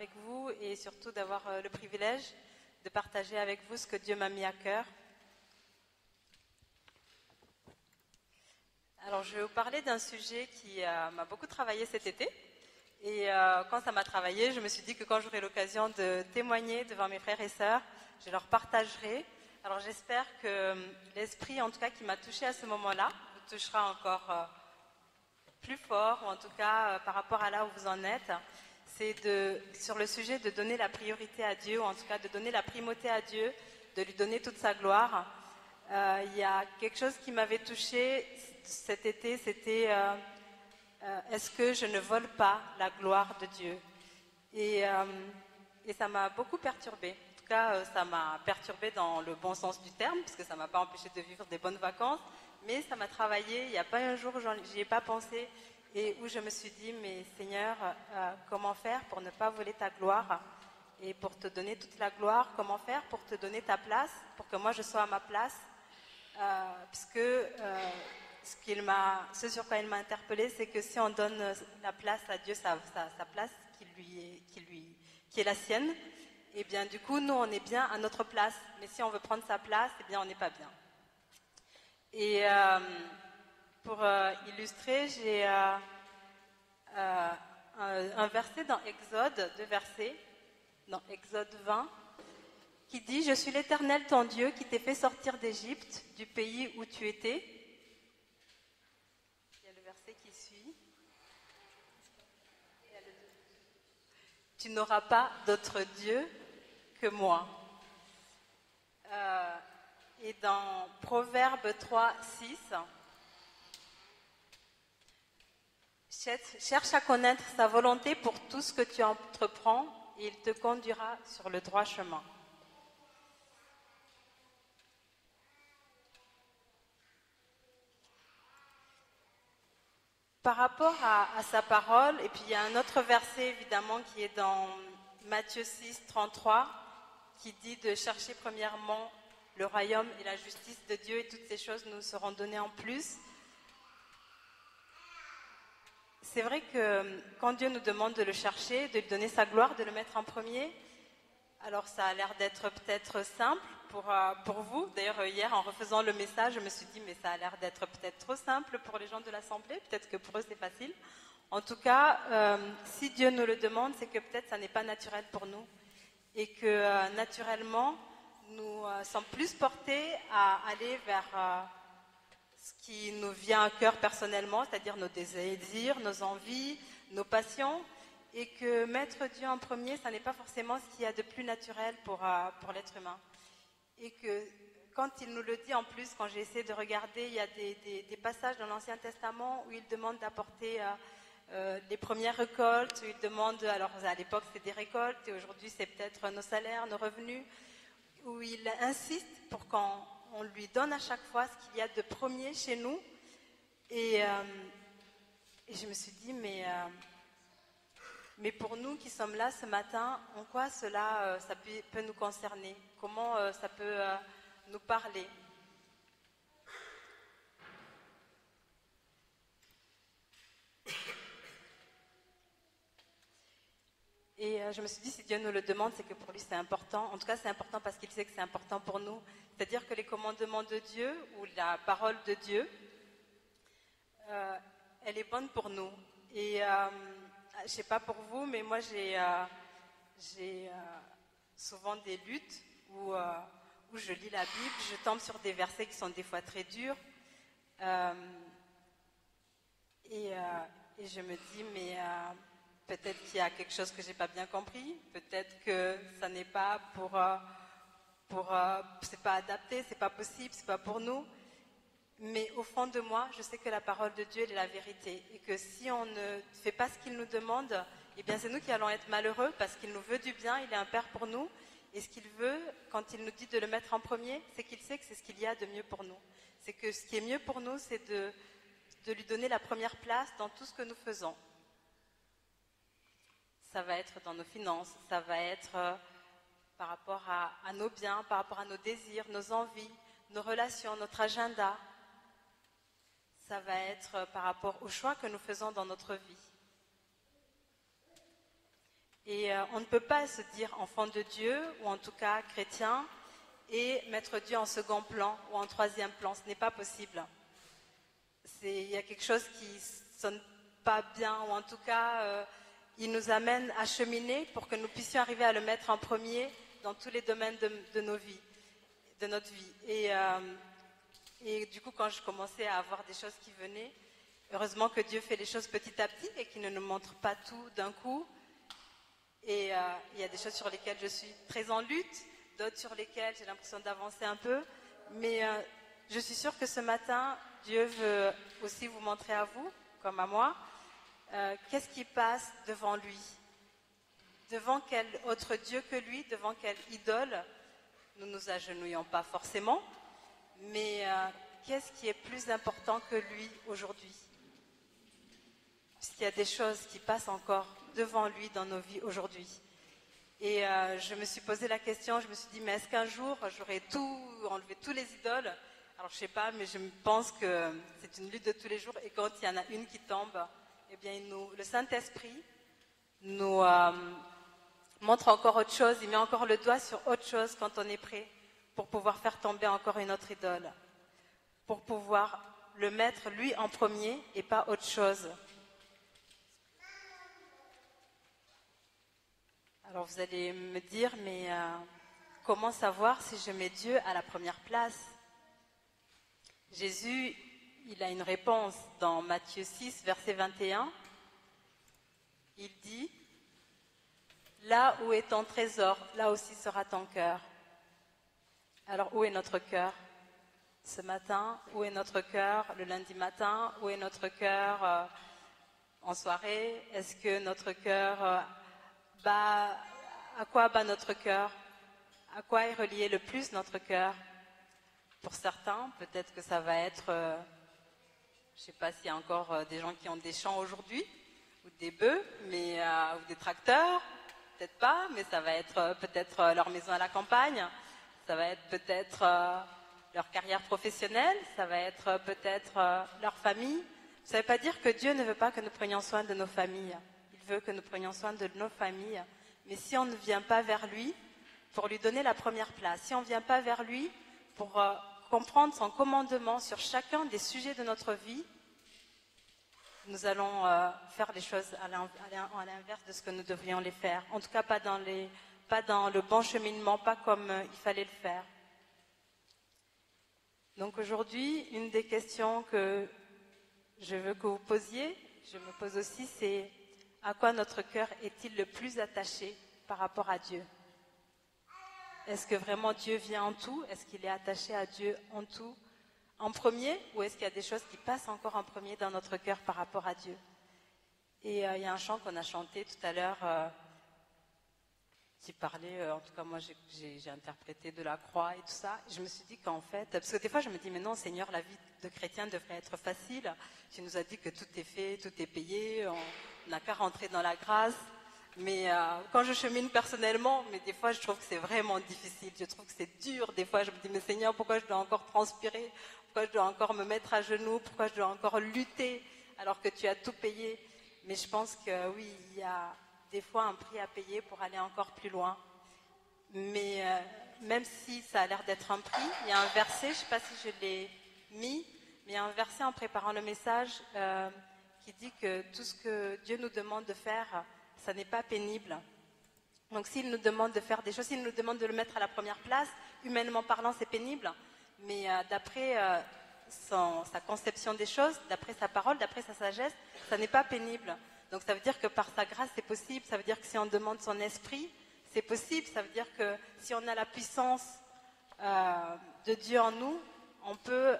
avec vous et surtout d'avoir le privilège de partager avec vous ce que Dieu m'a mis à cœur. Alors je vais vous parler d'un sujet qui m'a beaucoup travaillé cet été. Et quand ça m'a travaillé, je me suis dit que quand j'aurai l'occasion de témoigner devant mes frères et sœurs, je leur partagerai. Alors j'espère que l'esprit, en tout cas, qui m'a touchée à ce moment-là, vous touchera encore plus fort, ou en tout cas par rapport à là où vous en êtes. C'est sur le sujet de donner la priorité à Dieu, ou en tout cas de donner la primauté à Dieu, de lui donner toute sa gloire. Il y a quelque chose qui m'avait touchée cet été, c'était... est-ce que je ne vole pas la gloire de Dieu? Et ça m'a beaucoup perturbée. En tout cas, ça m'a perturbée dans le bon sens du terme, parce que ça ne m'a pas empêchée de vivre des bonnes vacances, mais ça m'a travaillée. Il n'y a pas un jour où j'y ai pas pensé, et où je me suis dit, mais Seigneur, comment faire pour ne pas voler ta gloire et pour te donner toute la gloire? Comment faire pour te donner ta place, pour que moi je sois à ma place? Puisque... Ce sur quoi il m'a interpellée, c'est que si on donne la place à Dieu, sa place qui est la sienne, et bien du coup, nous, on est bien à notre place. Mais si on veut prendre sa place, et bien on n'est pas bien. Et pour illustrer, j'ai un verset dans Exode, dans Exode 20, qui dit « Je suis l'Éternel ton Dieu qui t'ai fait sortir d'Égypte, du pays où tu étais. » Tu n'auras pas d'autre Dieu que moi. Et dans Proverbe 3, 6, cherche à connaître sa volonté pour tout ce que tu entreprends et il te conduira sur le droit chemin. Par rapport à sa parole, et puis il y a un autre verset évidemment qui est dans Matthieu 6, 33, qui dit de chercher premièrement le royaume et la justice de Dieu et toutes ces choses nous seront données en plus. C'est vrai que quand Dieu nous demande de le chercher, de lui donner sa gloire, de le mettre en premier, alors ça a l'air d'être peut-être simple pour vous. D'ailleurs, hier, en refaisant le message, je me suis dit, mais ça a l'air d'être peut-être trop simple pour les gens de l'Assemblée. Peut-être que pour eux, c'est facile. En tout cas, si Dieu nous le demande, c'est que peut-être ça n'est pas naturel pour nous. Et que naturellement, nous sommes plus portés à aller vers ce qui nous vient à cœur personnellement, c'est-à-dire nos désirs, nos envies, nos passions. Et que mettre Dieu en premier, ça n'est pas forcément ce qu'il y a de plus naturel pour l'être humain. Et que quand il nous le dit, en plus, quand j'ai essayé de regarder, il y a des passages dans l'Ancien Testament où il demande d'apporter les premières récoltes, où il demande, alors à l'époque c'est des récoltes, et aujourd'hui c'est peut-être nos salaires, nos revenus, où il insiste pour qu'on lui donne à chaque fois ce qu'il y a de premier chez nous. Et je me suis dit, mais pour nous qui sommes là ce matin, en quoi cela ça peut nous concerner? Comment ça peut nous parler? Et je me suis dit, si Dieu nous le demande, c'est que pour lui c'est important. En tout cas, c'est important parce qu'il sait que c'est important pour nous. C'est-à-dire que les commandements de Dieu ou la parole de Dieu, elle est bonne pour nous. Et... je ne sais pas pour vous, mais moi j'ai souvent des luttes où je lis la Bible, je tombe sur des versets qui sont des fois très durs. Et je me dis, mais peut-être qu'il y a quelque chose que je n'ai pas bien compris, peut-être que ça n'est pas c'est pas adapté, c'est pas possible, c'est pas pour nous. Mais au fond de moi, je sais que la parole de Dieu, elle est la vérité. Et que si on ne fait pas ce qu'il nous demande, eh bien c'est nous qui allons être malheureux parce qu'il nous veut du bien, il est un père pour nous. Et ce qu'il veut, quand il nous dit de le mettre en premier, c'est qu'il sait que c'est ce qu'il y a de mieux pour nous. C'est que ce qui est mieux pour nous, c'est de lui donner la première place dans tout ce que nous faisons. Ça va être dans nos finances, ça va être par rapport à nos biens, par rapport à nos désirs, nos envies, nos relations, notre agenda. Ça va être par rapport aux choix que nous faisons dans notre vie. Et on ne peut pas se dire enfant de Dieu, ou en tout cas chrétien, et mettre Dieu en second plan ou en troisième plan. Ce n'est pas possible. Il y a quelque chose qui ne sonne pas bien, ou en tout cas, il nous amène à cheminer pour que nous puissions arriver à le mettre en premier dans tous les domaines de notre vie. Et du coup, quand je commençais à avoir des choses qui venaient, heureusement que Dieu fait les choses petit à petit et qu'il ne nous montre pas tout d'un coup. Et il y a des choses sur lesquelles je suis très en lutte, d'autres sur lesquelles j'ai l'impression d'avancer un peu. Mais je suis sûre que ce matin, Dieu veut aussi vous montrer à vous, comme à moi, qu'est-ce qui passe devant lui. Devant quel autre Dieu que lui, devant quelle idole, nous ne nous agenouillons pas forcément, mais qu'est-ce qui est plus important que lui aujourd'hui ? Puisqu'il y a des choses qui passent encore devant lui dans nos vies aujourd'hui. Et je me suis posé la question, je me suis dit, mais est-ce qu'un jour j'aurai tout, enlevé tous les idoles ? Alors je sais pas, mais je pense que c'est une lutte de tous les jours, et quand il y en a une qui tombe, eh bien le Saint-Esprit nous montre encore autre chose, il met encore le doigt sur autre chose quand on est prêt, pour pouvoir faire tomber encore une autre idole, pour pouvoir le mettre lui en premier et pas autre chose. Alors vous allez me dire, mais comment savoir si je mets Dieu à la première place ? Jésus, il a une réponse dans Matthieu 6, verset 21. Il dit, « Là où est ton trésor, là aussi sera ton cœur. » Alors où est notre cœur ? Ce matin, où est notre cœur le lundi matin ? Où est notre cœur en soirée ? Est-ce que notre cœur... à quoi bat notre cœur? À quoi est relié le plus notre cœur? Pour certains, peut-être que ça va être, je ne sais pas s'il y a encore des gens qui ont des champs aujourd'hui, ou des bœufs, mais, ou des tracteurs, peut-être pas, mais ça va être peut-être leur maison à la campagne, ça va être peut-être leur carrière professionnelle, ça va être peut-être leur famille. Ça ne veut pas dire que Dieu ne veut pas que nous prenions soin de nos familles. Que nous prenions soin de nos familles, mais si on ne vient pas vers lui pour lui donner la première place, si on ne vient pas vers lui pour comprendre son commandement sur chacun des sujets de notre vie, nous allons faire les choses à l'inverse de ce que nous devrions les faire, en tout cas pas dans le bon cheminement, pas comme il fallait le faire. Donc aujourd'hui, une des questions que je veux que vous posiez, je me pose aussi, c'est: à quoi notre cœur est-il le plus attaché par rapport à Dieu? Est-ce que vraiment Dieu vient en tout? Est-ce qu'il est attaché à Dieu en tout, en premier? Ou est-ce qu'il y a des choses qui passent encore en premier dans notre cœur par rapport à Dieu? Et il y a un chant qu'on a chanté tout à l'heure qui parlait, en tout cas moi j'ai interprété de la croix et tout ça. Je me suis dit qu'en fait, parce que des fois je me dis, mais non Seigneur, la vie de chrétien devrait être facile. Tu nous as dit que tout est fait, tout est payé, on n'a qu'à rentrer dans la grâce, mais quand je chemine personnellement, mais des fois je trouve que c'est vraiment difficile, je trouve que c'est dur, des fois je me dis, mais Seigneur, pourquoi je dois encore transpirer, pourquoi je dois encore me mettre à genoux, pourquoi je dois encore lutter alors que tu as tout payé? Mais je pense que oui, il y a des fois un prix à payer pour aller encore plus loin, mais même si ça a l'air d'être un prix, il y a un verset, je ne sais pas si je l'ai mis, mais il y a un verset en préparant le message qui dit que tout ce que Dieu nous demande de faire, ça n'est pas pénible. Donc s'il nous demande de faire des choses, s'il nous demande de le mettre à la première place, humainement parlant c'est pénible, mais d'après sa conception des choses, d'après sa parole, d'après sa sagesse, ça n'est pas pénible. Donc ça veut dire que par sa grâce c'est possible, ça veut dire que si on demande son esprit, c'est possible, ça veut dire que si on a la puissance de Dieu en nous, on peut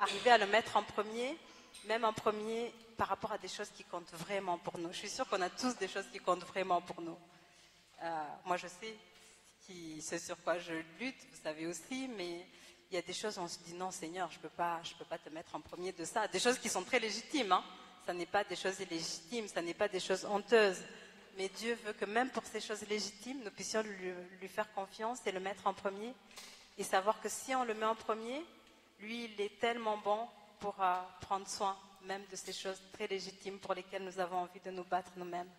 arriver à le mettre en premier, même en premier par rapport à des choses qui comptent vraiment pour nous. Je suis sûre qu'on a tous des choses qui comptent vraiment pour nous. Moi, je sais ce sur quoi je lutte, vous savez aussi, mais il y a des choses où on se dit « Non, Seigneur, je peux pas te mettre en premier de ça ». Des choses qui sont très légitimes, hein. Ça n'est pas des choses illégitimes, ça n'est pas des choses honteuses. Mais Dieu veut que même pour ces choses légitimes, nous puissions lui faire confiance et le mettre en premier. Et savoir que si on le met en premier, lui, il est tellement bon pour prendre soin même de ces choses très légitimes pour lesquelles nous avons envie de nous battre nous-mêmes.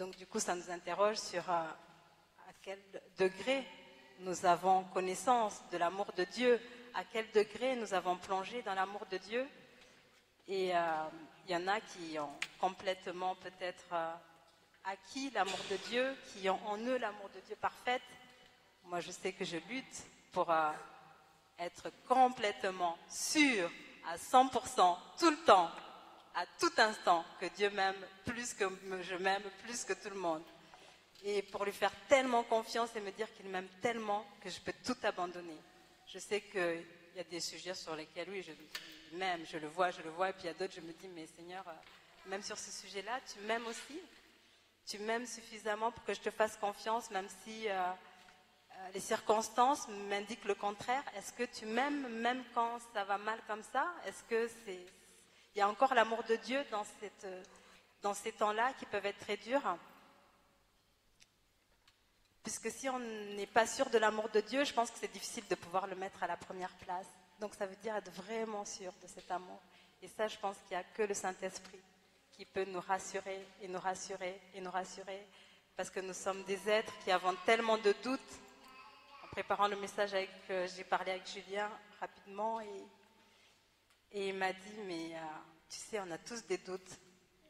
Donc du coup, ça nous interroge sur à quel degré nous avons connaissance de l'amour de Dieu, à quel degré nous avons plongé dans l'amour de Dieu. Et il y en a qui ont complètement peut-être acquis l'amour de Dieu, qui ont en eux l'amour de Dieu parfaite. Moi, je sais que je lutte pour être complètement sûre à 100%, tout le temps, à tout instant, que Dieu m'aime plus que je m'aime, plus que tout le monde. Et pour lui faire tellement confiance et me dire qu'il m'aime tellement que je peux tout abandonner. Je sais qu'il y a des sujets sur lesquels, oui, je m'aime, je le vois, et puis il y a d'autres, je me dis, mais Seigneur, même sur ce sujet-là, tu m'aimes aussi. Tu m'aimes suffisamment pour que je te fasse confiance, même si les circonstances m'indiquent le contraire. Est-ce que tu m'aimes, même quand ça va mal comme ça? Est-ce que c'est... Il y a encore l'amour de Dieu dans ces temps-là qui peuvent être très durs. Puisque si on n'est pas sûr de l'amour de Dieu, je pense que c'est difficile de pouvoir le mettre à la première place. Donc ça veut dire être vraiment sûr de cet amour. Et ça, je pense qu'il n'y a que le Saint-Esprit qui peut nous rassurer et nous rassurer et nous rassurer. Parce que nous sommes des êtres qui avons tellement de doutes. En préparant le message, j'ai parlé avec Julien rapidement et il m'a dit, mais tu sais, on a tous des doutes.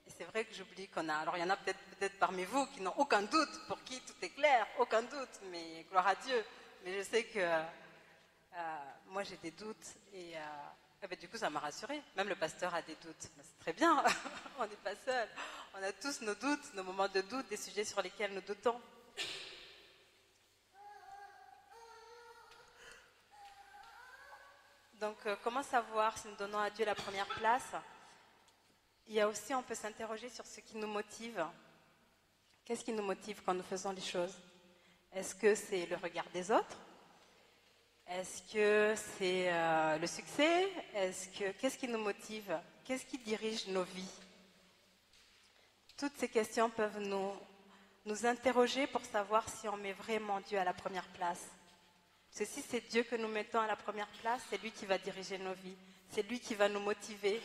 Et c'est vrai que j'oublie qu'on a... Alors, il y en a peut-être parmi vous qui n'ont aucun doute, pour qui tout est clair, aucun doute, mais gloire à Dieu. Mais je sais que moi, j'ai des doutes. Et ben, du coup, ça m'a rassurée. Même le pasteur a des doutes. Ben, c'est très bien, on n'est pas seul. On a tous nos doutes, nos moments de doute, des sujets sur lesquels nous doutons. Donc, comment savoir si nous donnons à Dieu la première place? Il y a aussi, on peut s'interroger sur ce qui nous motive. Qu'est-ce qui nous motive quand nous faisons les choses? Est-ce que c'est le regard des autres? Est-ce que c'est le succès? Qu'est-ce qui nous motive? Qu'est-ce qui dirige nos vies? Toutes ces questions peuvent nous interroger pour savoir si on met vraiment Dieu à la première place. Parce que si c'est Dieu que nous mettons à la première place, c'est lui qui va diriger nos vies. C'est lui qui va nous motiver.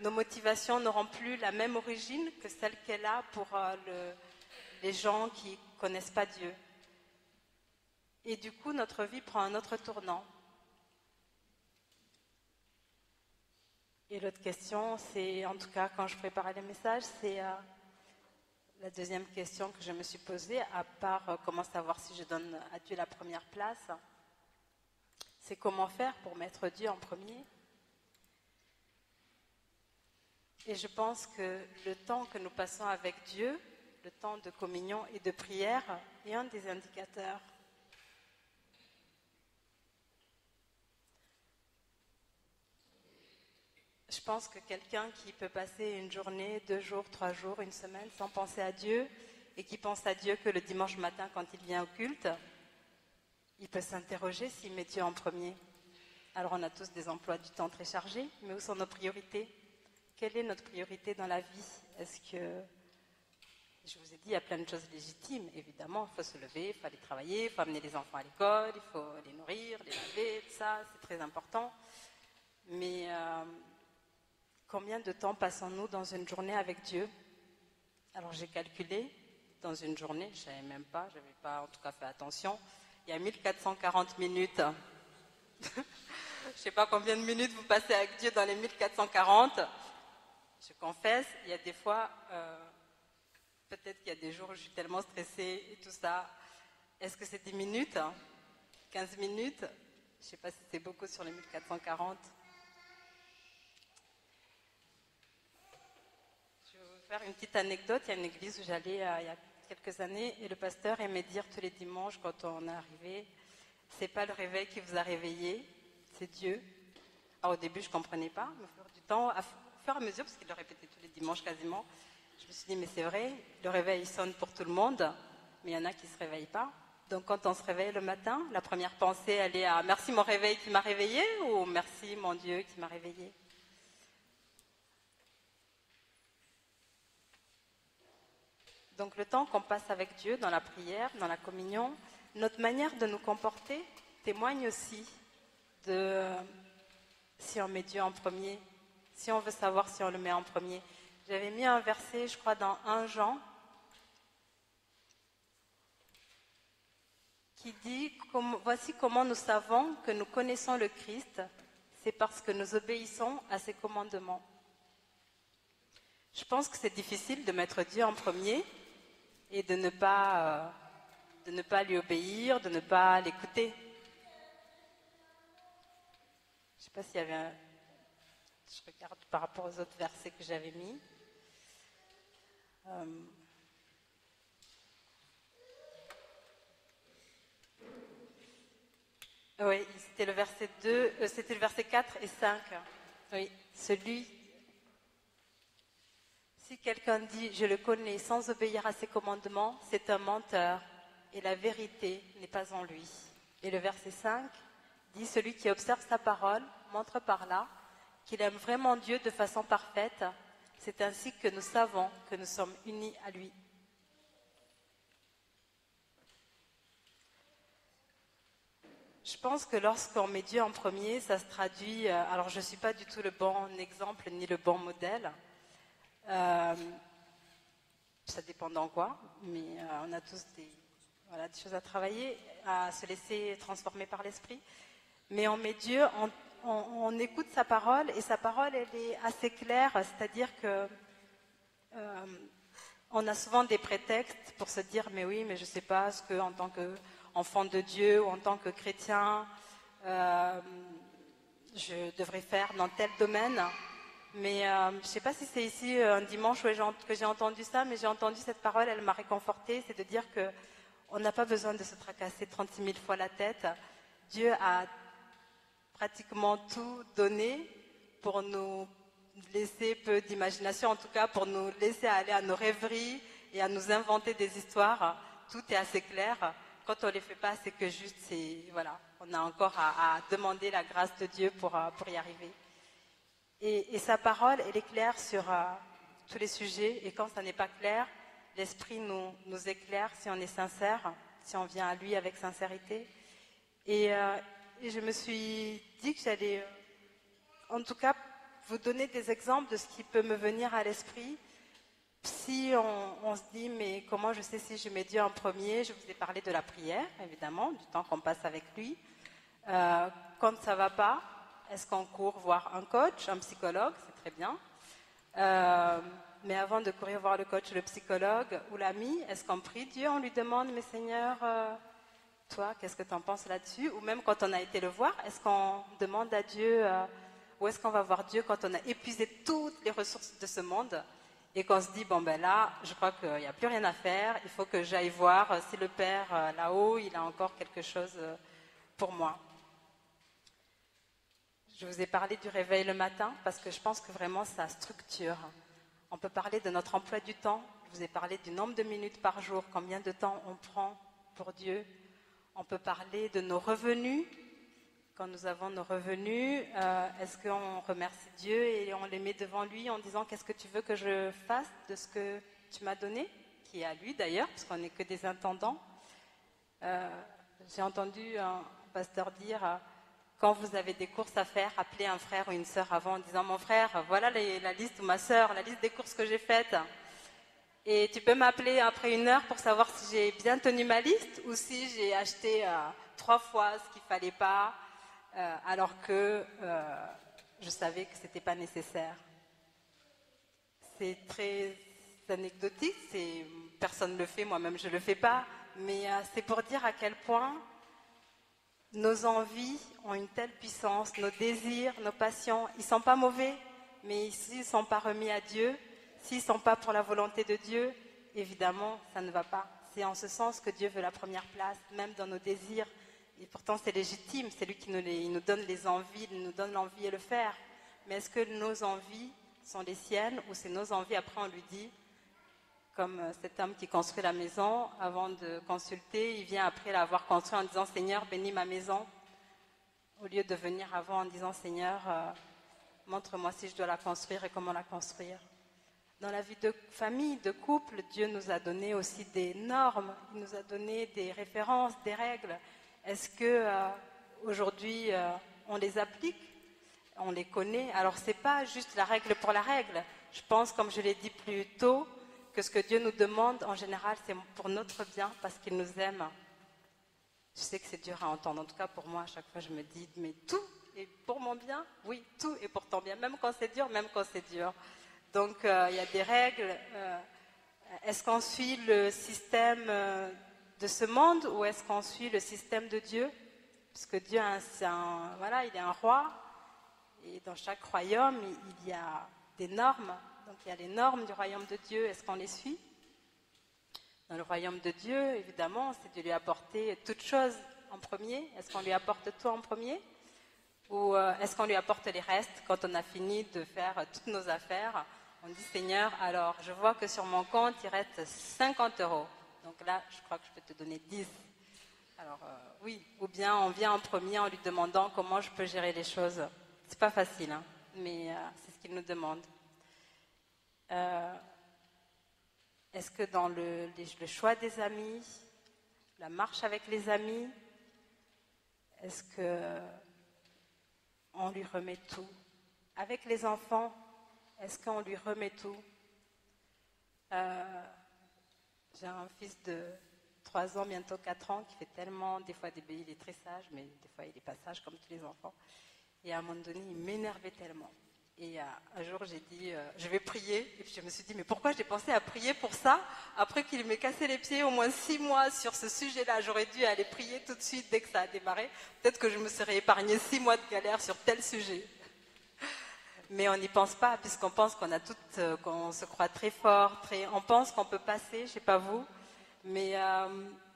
Nos motivations n'auront plus la même origine que celle qu'elle a pour les gens qui ne connaissent pas Dieu. Et du coup, notre vie prend un autre tournant. Et l'autre question, c'est, en tout cas, quand je préparais les messages, c'est... La deuxième question que je me suis posée, à part comment savoir si je donne à Dieu la première place, c'est comment faire pour mettre Dieu en premier. Et je pense que le temps que nous passons avec Dieu, le temps de communion et de prière, est un des indicateurs. Je pense que quelqu'un qui peut passer une journée, 2 jours, 3 jours, une semaine sans penser à Dieu et qui pense à Dieu que le dimanche matin quand il vient au culte, il peut s'interroger s'il met Dieu en premier. Alors on a tous des emplois du temps très chargés, mais où sont nos priorités? Quelle est notre priorité dans la vie? Est-ce que, je vous ai dit, il y a plein de choses légitimes, évidemment, il faut se lever, il faut aller travailler, il faut amener les enfants à l'école, il faut les nourrir, les laver, tout ça, c'est très important. Mais... combien de temps passons-nous dans une journée avec Dieu? Alors j'ai calculé, dans une journée, je ne savais même pas, je n'avais pas en tout cas fait attention, il y a 1440 minutes. Je ne sais pas combien de minutes vous passez avec Dieu dans les 1440. Je confesse, il y a des fois, peut-être qu'il y a des jours où je suis tellement stressée et tout ça. Est-ce que c'est 10 minutes? 15 minutes? Je ne sais pas si c'est beaucoup sur les 1440. Une petite anecdote, il y a une église où j'allais il y a quelques années et le pasteur aimait dire tous les dimanches quand on arrivait, c'est pas le réveil qui vous a réveillé, c'est Dieu. Alors au début je comprenais pas, mais au fur du temps, au fur et à mesure, parce qu'il le répétait tous les dimanches quasiment, je me suis dit mais c'est vrai, le réveil sonne pour tout le monde, mais il y en a qui se réveillent pas. Donc quand on se réveille le matin, la première pensée elle est à merci mon réveil qui m'a réveillé ou merci mon Dieu qui m'a réveillé. Donc le temps qu'on passe avec Dieu dans la prière, dans la communion, notre manière de nous comporter témoigne aussi de si on met Dieu en premier, si on veut savoir si on le met en premier. J'avais mis un verset, je crois, dans 1 Jean, qui dit « Voici comment nous savons que nous connaissons le Christ, c'est parce que nous obéissons à ses commandements. » Je pense que c'est difficile de mettre Dieu en premier et de ne pas lui obéir, de ne pas l'écouter. Je ne sais pas s'il y avait un... Je regarde par rapport aux autres versets que j'avais mis. Oui, c'était le verset 2, c'était le verset 4 et 5. Oui, Si quelqu'un dit « Je le connais » sans obéir à ses commandements, c'est un menteur et la vérité n'est pas en lui. Et le verset 5 dit « Celui qui observe sa parole montre par là qu'il aime vraiment Dieu de façon parfaite. C'est ainsi que nous savons que nous sommes unis à lui. » Je pense que lorsqu'on met Dieu en premier, ça se traduit... Alors, je ne suis pas du tout le bon exemple ni le bon modèle. Ça dépend dans quoi, mais on a tous des choses à travailler, à se laisser transformer par l'esprit. Mais on met Dieu, on écoute sa parole, et sa parole, elle est assez claire, c'est-à-dire que on a souvent des prétextes pour se dire « Mais oui, mais je ne sais pas ce que, en tant que... enfant de Dieu ou en tant que chrétien, je devrais faire dans tel domaine. » Mais je ne sais pas si c'est ici un dimanche que j'ai entendu ça, mais j'ai entendu cette parole, elle m'a réconfortée, c'est de dire qu'on n'a pas besoin de se tracasser 36 000 fois la tête. Dieu a pratiquement tout donné pour nous laisser peu d'imagination, en tout cas pour nous laisser aller à nos rêveries et à nous inventer des histoires. Tout est assez clair. Quand on ne les fait pas, c'est que juste, on a encore à demander la grâce de Dieu pour y arriver. Et sa parole, elle est claire sur tous les sujets. Et quand ça n'est pas clair, l'Esprit nous éclaire si on est sincère, si on vient à lui avec sincérité. Et je me suis dit que j'allais, en tout cas, vous donner des exemples de ce qui peut me venir à l'esprit. Si on se dit, mais comment je sais si je mets Dieu en premier? Je vous ai parlé de la prière, évidemment, du temps qu'on passe avec lui. Quand ça ne va pas, est-ce qu'on court voir un coach, un psychologue? C'est très bien. Mais avant de courir voir le coach, le psychologue ou l'ami, est-ce qu'on prie Dieu? On lui demande, mais Seigneur, toi, qu'est-ce que tu en penses là-dessus? Ou même quand on a été le voir, est-ce qu'on demande à Dieu, où est-ce qu'on va voir Dieu quand on a épuisé toutes les ressources de ce monde ? Et qu'on se dit, bon ben là, je crois qu'il n'y a plus rien à faire, il faut que j'aille voir si le Père là-haut, il a encore quelque chose pour moi. Je vous ai parlé du réveil le matin, parce que je pense que vraiment ça structure. On peut parler de notre emploi du temps, je vous ai parlé du nombre de minutes par jour, combien de temps on prend pour Dieu. On peut parler de nos revenus, quand nous avons nos revenus, est-ce qu'on remercie Dieu et on les met devant lui en disant « Qu'est-ce que tu veux que je fasse de ce que tu m'as donné ?» qui est à lui d'ailleurs, parce qu'on n'est que des intendants. J'ai entendu un pasteur dire « Quand vous avez des courses à faire, appelez un frère ou une sœur avant en disant « Mon frère, voilà la liste, ou ma sœur, la liste des courses que j'ai faites. Et tu peux m'appeler après une heure pour savoir si j'ai bien tenu ma liste ou si j'ai acheté 3 fois ce qu'il ne fallait pas. » alors que je savais que ce n'était pas nécessaire. C'est très anecdotique, personne ne le fait, moi-même je ne le fais pas, mais c'est pour dire à quel point nos envies ont une telle puissance, nos désirs, nos passions, ils ne sont pas mauvais, mais s'ils ne sont pas remis à Dieu, s'ils ne sont pas pour la volonté de Dieu, évidemment ça ne va pas. C'est en ce sens que Dieu veut la première place, même dans nos désirs. Et pourtant, c'est légitime, c'est lui qui nous donne les envies, il nous donne l'envie et le faire. Mais est-ce que nos envies sont les siennes ou c'est nos envies? Après, on lui dit, comme cet homme qui construit la maison, avant de consulter, il vient après l'avoir construit en disant « Seigneur, bénis ma maison », au lieu de venir avant en disant « Seigneur, montre-moi si je dois la construire et comment la construire ». Dans la vie de famille, de couple, Dieu nous a donné aussi des normes, il nous a donné des références, des règles. Est-ce qu'aujourd'hui, on les applique, on les connaît? Alors, ce n'est pas juste la règle pour la règle. Je pense, comme je l'ai dit plus tôt, que ce que Dieu nous demande, en général, c'est pour notre bien, parce qu'il nous aime. Je sais que c'est dur à entendre, en tout cas pour moi, à chaque fois je me dis, mais tout est pour mon bien, oui, tout est pour ton bien, même quand c'est dur, même quand c'est dur. Donc il y a des règles, est-ce qu'on suit le système de ce monde ou est-ce qu'on suit le système de Dieu? Parce que Dieu, voilà, il est un roi, et dans chaque royaume, il y a des normes. Donc il y a les normes du royaume de Dieu, est-ce qu'on les suit? Dans le royaume de Dieu, évidemment, c'est de lui apporter toute chose en premier. Est-ce qu'on lui apporte tout en premier? Ou est-ce qu'on lui apporte les restes? Quand on a fini de faire toutes nos affaires, on dit « Seigneur, alors je vois que sur mon compte, il reste 50 €. Donc là, je crois que je peux te donner 10. » Alors oui, ou bien on vient en premier en lui demandant comment je peux gérer les choses. C'est pas facile, hein, mais c'est ce qu'il nous demande. Est-ce que dans le choix des amis, la marche avec les amis, est-ce qu'on lui remet tout? Avec les enfants, est-ce qu'on lui remet tout? J'ai un fils de 3 ans, bientôt 4 ans, qui fait tellement, des fois il est très sage, mais des fois il est pas sage comme tous les enfants. Et à un moment donné, il m'énervait tellement. Et un jour, j'ai dit, je vais prier. Et puis je me suis dit, mais pourquoi j'ai pensé à prier pour ça? Après qu'il m'ait cassé les pieds au moins 6 mois sur ce sujet-là, j'aurais dû aller prier tout de suite dès que ça a démarré. Peut-être que je me serais épargné 6 mois de galère sur tel sujet. Mais on n'y pense pas, puisqu'on pense qu'on se croit très fort, on pense qu'on peut passer, je ne sais pas vous. Mais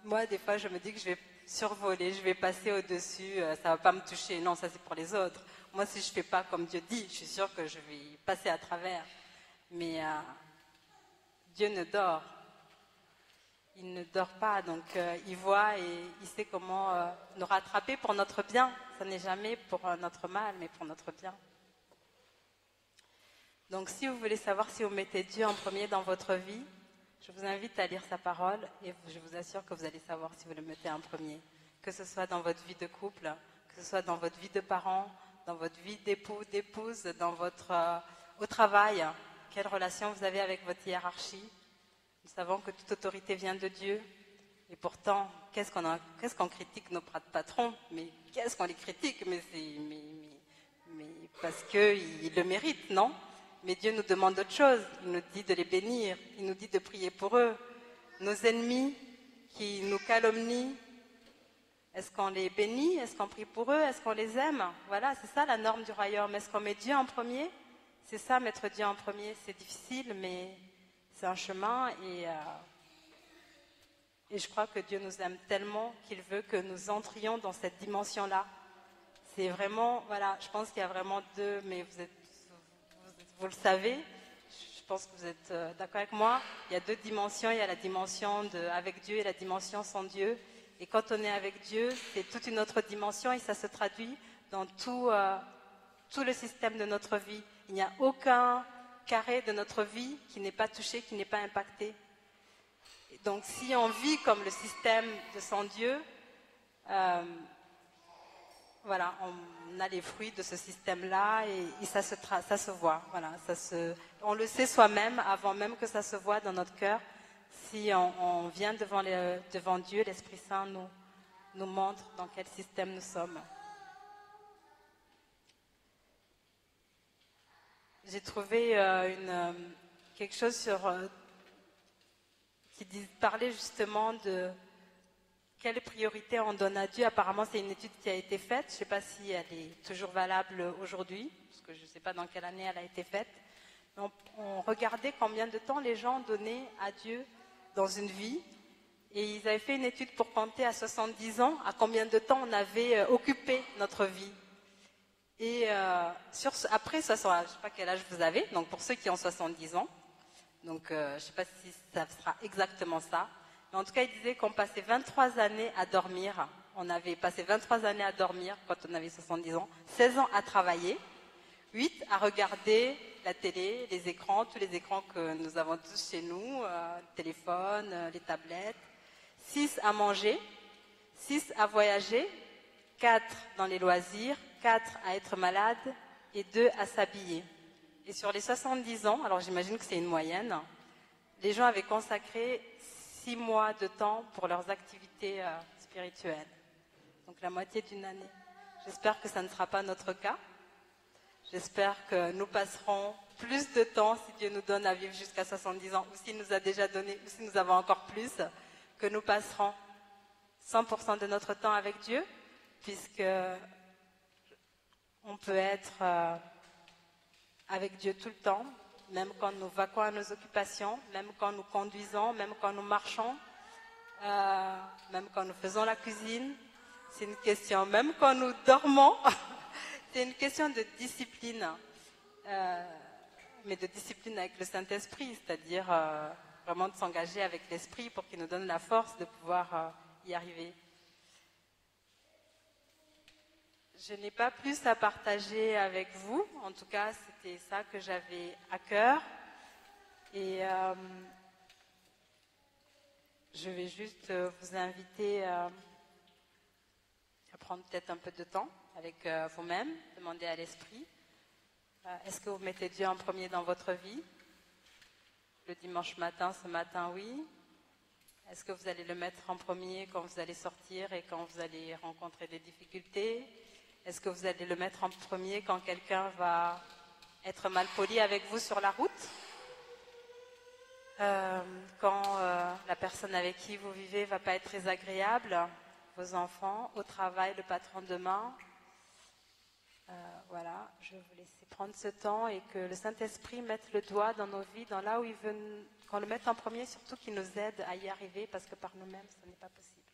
moi, des fois, je me dis que je vais survoler, je vais passer au-dessus, ça ne va pas me toucher. Non, ça c'est pour les autres. Moi, si je ne fais pas comme Dieu dit, je suis sûre que je vais passer à travers. Mais Dieu ne dort. Il ne dort pas, donc il voit et il sait comment nous rattraper pour notre bien. Ça n'est jamais pour notre mal, mais pour notre bien. Donc si vous voulez savoir si vous mettez Dieu en premier dans votre vie, je vous invite à lire sa parole et je vous assure que vous allez savoir si vous le mettez en premier. Que ce soit dans votre vie de couple, que ce soit dans votre vie de parent, dans votre vie d'époux, d'épouse, au travail, quelle relation vous avez avec votre hiérarchie. Nous savons que toute autorité vient de Dieu et pourtant, qu'est-ce qu'on critique nos patrons? Mais qu'est-ce qu'on les critique? Mais parce qu'ils le méritent, non? Mais Dieu nous demande autre chose, il nous dit de les bénir, il nous dit de prier pour eux. Nos ennemis qui nous calomnient, est-ce qu'on les bénit? Est-ce qu'on prie pour eux? Est-ce qu'on les aime? Voilà, c'est ça la norme du royaume. Est-ce qu'on met Dieu en premier? C'est ça, mettre Dieu en premier. C'est difficile, mais c'est un chemin et je crois que Dieu nous aime tellement qu'il veut que nous entrions dans cette dimension-là. C'est vraiment, voilà, je pense qu'il y a vraiment deux, mais vous le savez, je pense que vous êtes d'accord avec moi, il y a deux dimensions, il y a la dimension avec Dieu et la dimension sans Dieu. Et quand on est avec Dieu, c'est toute une autre dimension et ça se traduit dans tout le système de notre vie. Il n'y a aucun carré de notre vie qui n'est pas touché, qui n'est pas impacté. Et donc si on vit comme le système de sans Dieu, voilà, on a les fruits de ce système-là et ça se voit. Voilà, on le sait soi-même avant même que ça se voit dans notre cœur. Si on vient devant Dieu, l'Esprit Saint nous montre dans quel système nous sommes. J'ai trouvé quelque chose qui parlait justement de quelle priorité on donne à Dieu. Apparemment, c'est une étude qui a été faite. Je ne sais pas si elle est toujours valable aujourd'hui, parce que je ne sais pas dans quelle année elle a été faite. On regardait combien de temps les gens donnaient à Dieu dans une vie. Et ils avaient fait une étude pour compter à 70 ans à combien de temps on avait occupé notre vie. Et après 60 ans, je ne sais pas quel âge vous avez, donc pour ceux qui ont 70 ans, donc je ne sais pas si ça sera exactement ça. En tout cas, il disait qu'on passait 23 années à dormir. On avait passé 23 années à dormir quand on avait 70 ans, 16 ans à travailler, 8 à regarder la télé, les écrans, tous les écrans que nous avons tous chez nous, le téléphone, les tablettes, 6 à manger, 6 à voyager, 4 dans les loisirs, 4 à être malade et 2 à s'habiller. Et sur les 70 ans, alors j'imagine que c'est une moyenne, les gens avaient consacré 6 mois de temps pour leurs activités spirituelles. donc la moitié d'une année. J'espère que ça ne sera pas notre cas. J'espère que nous passerons plus de temps, si Dieu nous donne à vivre jusqu'à 70 ans, ou s'il nous a déjà donné, ou si nous avons encore plus, que nous passerons 100% de notre temps avec Dieu, puisque on peut être avec Dieu tout le temps, même quand nous vaquons à nos occupations, même quand nous conduisons, même quand nous marchons, même quand nous faisons la cuisine. C'est une question, même quand nous dormons, c'est une question de discipline, mais de discipline avec le Saint-Esprit, c'est-à-dire vraiment de s'engager avec l'Esprit pour qu'il nous donne la force de pouvoir y arriver. Je n'ai pas plus à partager avec vous, en tout cas c'était ça que j'avais à cœur, et je vais juste vous inviter à prendre peut-être un peu de temps avec vous-même, demander à l'esprit, est-ce que vous mettez Dieu en premier dans votre vie? Le dimanche matin, ce matin, oui. Est-ce que vous allez le mettre en premier quand vous allez sortir et quand vous allez rencontrer des difficultés? Est-ce que vous allez le mettre en premier quand quelqu'un va être mal poli avec vous sur la route? Quand la personne avec qui vous vivez ne va pas être très agréable? Vos enfants, au travail, le patron demain? Voilà, je vais vous laisser prendre ce temps et que le Saint-Esprit mette le doigt dans nos vies, dans là où il veut, qu'on le mette en premier, surtout qu'il nous aide à y arriver, parce que par nous-mêmes, ce n'est pas possible.